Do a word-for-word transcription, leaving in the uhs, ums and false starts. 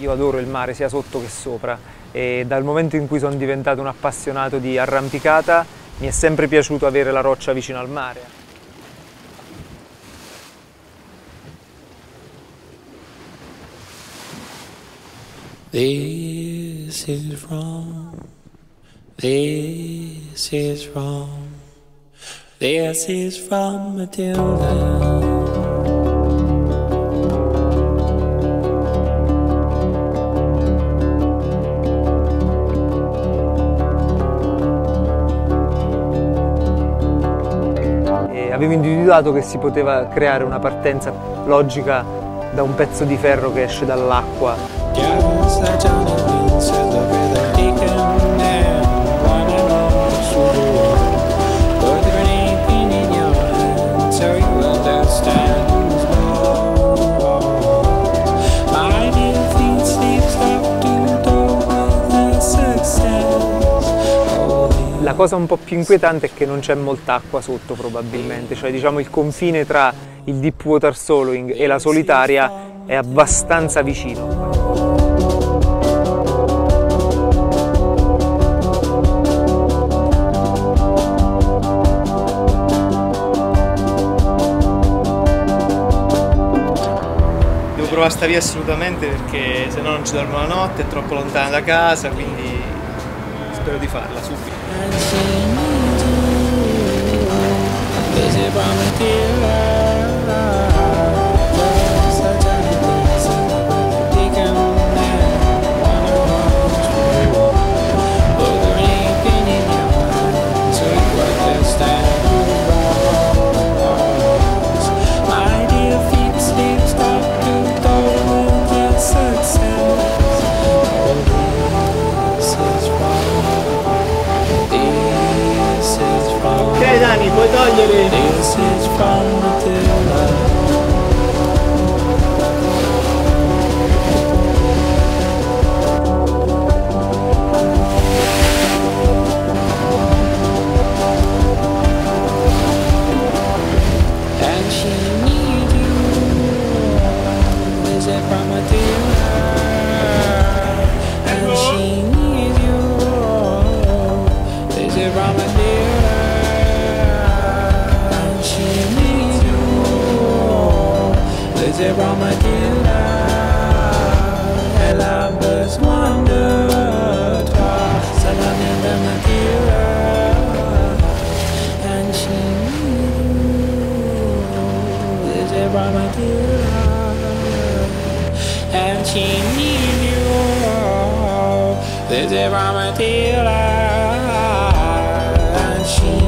Io adoro il mare sia sotto che sopra e dal momento in cui sono diventato un appassionato di arrampicata mi è sempre piaciuto avere la roccia vicino al mare. This is wrong, this is wrong, this is from Matilda. Avevo individuato che si poteva creare una partenza logica da un pezzo di ferro che esce dall'acqua. La cosa un po' più inquietante è che non c'è molta acqua sotto probabilmente, cioè diciamo il confine tra il deep water soloing e la solitaria è abbastanza vicino. Devo provare a stare lì assolutamente perché se no non ci dormo la notte, è troppo lontana da casa, quindi spero di farla subito. Dani, puoi togliere. This is from Matilda. And she need you. Is it from Matilda? And she need you. Is it from Matilda? About Matilda, her lovers wander far, surrounded by Matilda, and she knew this is about Matilda, and she knew this is about Matilda, and she.